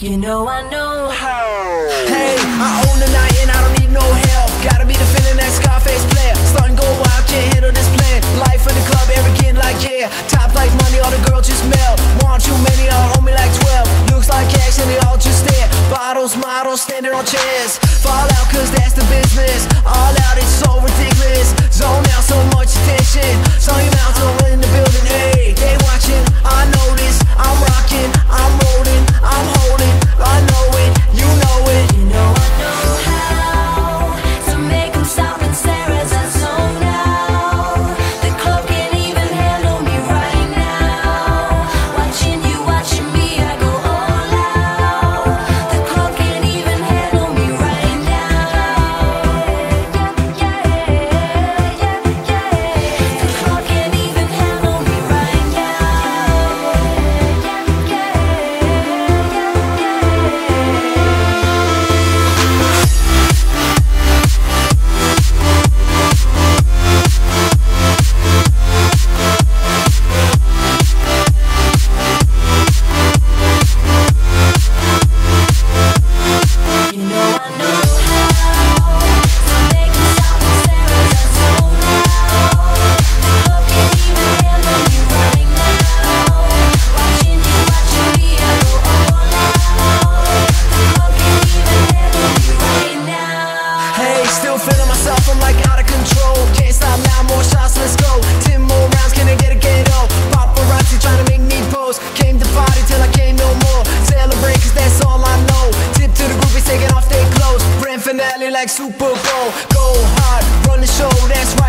You know I know how. Hey, I own the night and I don't need no help. Gotta be defending that Scarface player. Starting go wild, can't handle this plan. Life in the club, arrogant like yeah. Top like money, all the girls just melt. Want too many, all homie like 12. Looks like cash and they all just stare. Bottles, models, standing on chairs. Fall out cause that's the business. All out, it's so ridiculous. Zone out, so much attention. So you mount in the building, hey. They watching, I know this. I'm rocking, I'm rolling, I'm holding. I know it, you know it. You know I know how to make them stop and stare as I zone now. The club can't even handle me right now. Watching you, watching me, I go all out. The club can't even handle me right now. Yeah, yeah, yeah, yeah. The club can't even handle me right now. Yeah, yeah, yeah. You know I know how to make them stop and stare as I zone out. The club can't even handle me right now. Watching you, watching me, I go all out. The club can't even handle me right now. Hey, still feeling myself, I'm like out of control. Can't stop now, more shots, let's go. 10 more rounds, can I get a ghetto? Paparazzi trying to make me pose. Came to party till I can't no more. Celebrate cause that's all I know. Tip to the groupies, taking off their clothes. Grand finale like Super Bowl. Go hard, run the show, that's right.